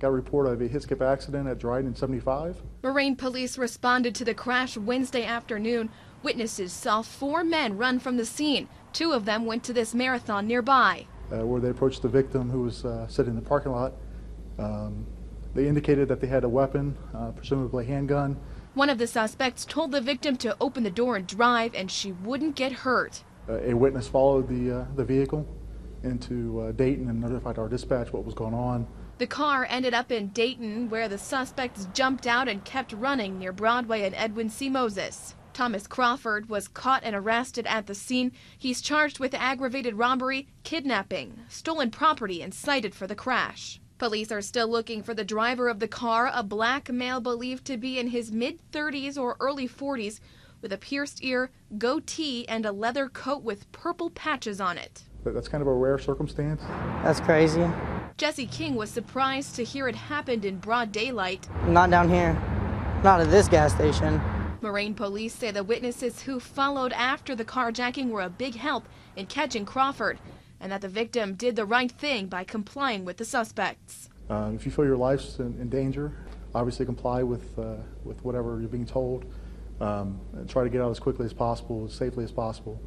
got a report of a hit-skip accident at Dryden 75. Moraine police responded to the crash Wednesday afternoon. Witnesses saw four men run from the scene. Two of them went to this marathon nearby. Where they approached the victim who was sitting in the parking lot. They indicated that they had a weapon, presumably a handgun. One of the suspects told the victim to open the door and drive, and she wouldn't get hurt. A witness followed the vehicle into Dayton and notified our dispatch what was going on. The car ended up in Dayton, where the suspects jumped out and kept running near Broadway and Edwin C. Moses. Thomas Crawford was caught and arrested at the scene. He's charged with aggravated robbery, kidnapping, stolen property, and cited for the crash. Police are still looking for the driver of the car, a black male believed to be in his mid-30s or early 40s, with a pierced ear, goatee, and a leather coat with purple patches on it. That's kind of a rare circumstance. That's crazy. Jesse King was surprised to hear it happened in broad daylight. Not down here. Not at this gas station. Moraine police say the witnesses who followed after the carjacking were a big help in catching Crawford, and that the victim did the right thing by complying with the suspects. If you feel your life's in danger, obviously comply with whatever you're being told. And try to get out as quickly as possible, as safely as possible.